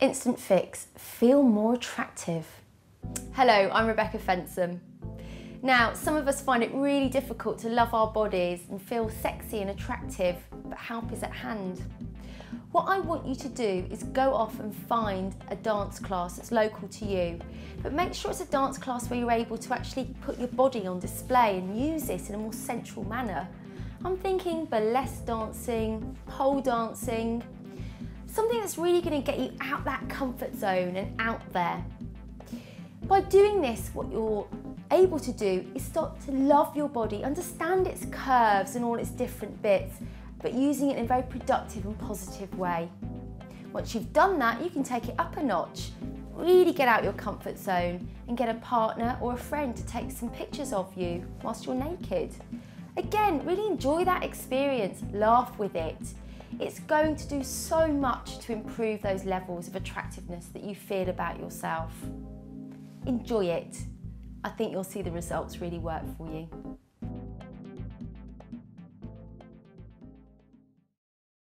Instant fix, feel more attractive. Hello, I'm Rebecca Fensham. Now, some of us find it really difficult to love our bodies and feel sexy and attractive, but help is at hand. What I want you to do is go off and find a dance class that's local to you, but make sure it's a dance class where you're able to actually put your body on display and use it in a more sensual manner. I'm thinking burlesque dancing, pole dancing, something that's really going to get you out that comfort zone and out there. By doing this, what you're able to do is start to love your body, understand its curves and all its different bits, but using it in a very productive and positive way. Once you've done that, you can take it up a notch, really get out your comfort zone and get a partner or a friend to take some pictures of you whilst you're naked. Again, really enjoy that experience, laugh with it. It's going to do so much to improve those levels of attractiveness that you feel about yourself. Enjoy it. I think you'll see the results really work for you.